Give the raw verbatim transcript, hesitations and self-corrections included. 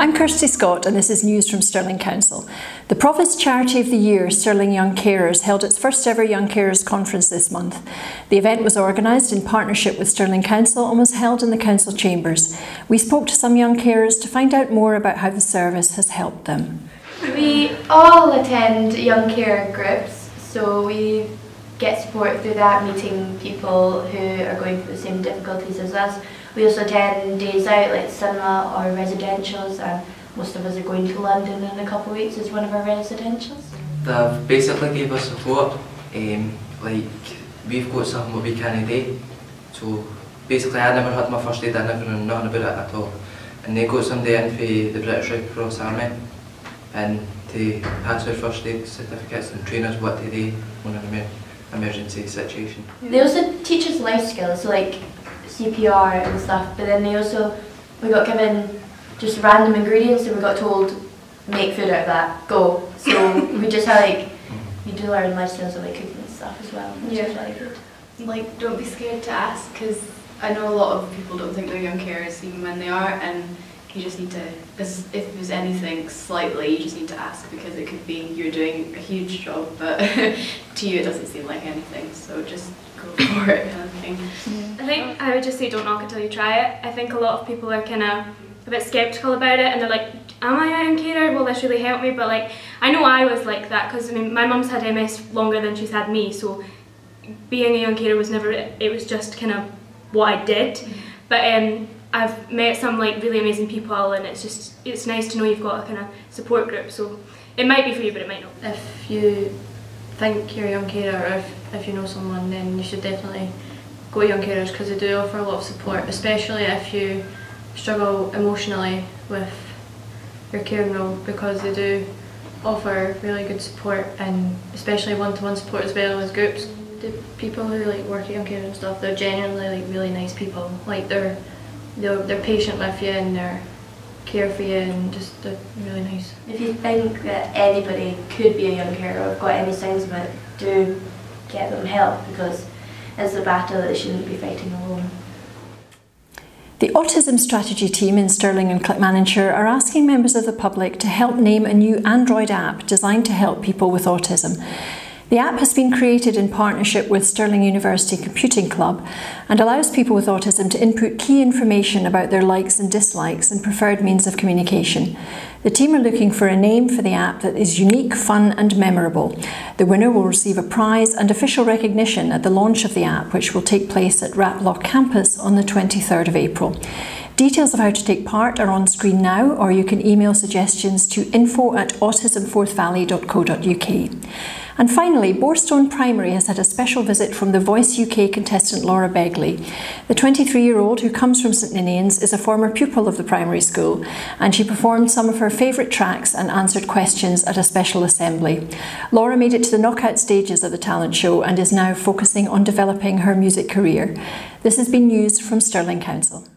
I'm Kirsty Scott and this is news from Stirling Council. The Provost Charity of the Year, Stirling Young Carers, held its first ever Young Carers Conference this month. The event was organised in partnership with Stirling Council and was held in the Council Chambers. We spoke to some young carers to find out more about how the service has helped them. We all attend young carer groups, so we get support through that, meeting people who are going through the same difficulties as us. We also attend days out like cinema or residentials, and most of us are going to London in a couple of weeks as one of our residentials. They've basically gave us support, um, like we've got something what we can't do. So basically I never had my first aid, I never knew nothing about it at all. And they got somebody in for the British Red Cross Army and to pass their first aid certificates and train us what to do when I'm in emergency situation. They also teach us life skills, so like C P R and stuff, but then they also, we got given just random ingredients and we got told, make food out of that, go. So we just had like, we do learn life skills of like cooking and stuff as well, which yeah. is really good. Like, don't be scared to ask, because I know a lot of people don't think they're young carers even when they are, and you just need to, if there's anything slightly, you just need to ask, because it could be you're doing a huge job, but to you it doesn't seem like anything, so just go for it kind of thing. Yeah. I think I would just say don't knock until you try it. I think a lot of people are kind of a bit sceptical about it, and they're like, am I a young carer? Will this really help me? But like, I know I was like that, because I mean, my mum's had M S longer than she's had me, so being a young carer was never, it was just kind of what I did. But um, I've met some like really amazing people, and it's just, it's nice to know you've got a kind of support group, so it might be for you but it might not. If you think you're a young carer, or if, if you know someone, then you should definitely go to young carers, because they do offer a lot of support, especially if you struggle emotionally with your caring role, because they do offer really good support, and especially one-to-one support as well as groups. The people who like work at young carers and stuff, they're genuinely like really nice people, like they're They're, they're patient with you and they're care for you, and just they're really nice. If you think that anybody could be a young carer or have got any signs of it, do get them help, because it's a battle that they shouldn't be fighting alone. The Autism Strategy Team in Stirling and Clickmaninshire are asking members of the public to help name a new Android app designed to help people with autism. The app has been created in partnership with Stirling University Computing Club and allows people with autism to input key information about their likes and dislikes and preferred means of communication. The team are looking for a name for the app that is unique, fun and memorable. The winner will receive a prize and official recognition at the launch of the app, which will take place at Raplock Campus on the twenty-third of April. Details of how to take part are on screen now, or you can email suggestions to info at autism forth valley dot co dot U K. And finally, Borestone Primary has had a special visit from The Voice U K contestant Laura Begley. The twenty-three-year-old, who comes from St Ninian's, is a former pupil of the primary school, and she performed some of her favourite tracks and answered questions at a special assembly. Laura made it to the knockout stages of the talent show and is now focusing on developing her music career. This has been news from Stirling Council.